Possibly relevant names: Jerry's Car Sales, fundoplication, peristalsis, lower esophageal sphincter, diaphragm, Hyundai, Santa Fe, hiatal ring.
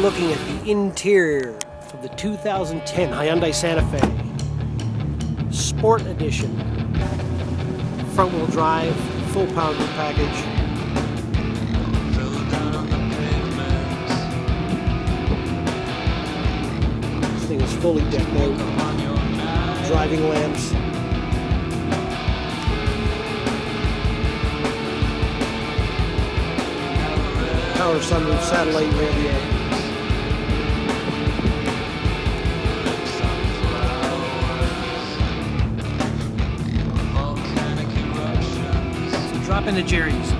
looking at the interior of the 2010 Hyundai Santa Fe. Sport Edition. Front wheel drive, full power wheel package. Thing is fully decked out, driving lamps, power sunroof, satellite radio. So drop into Jerry's.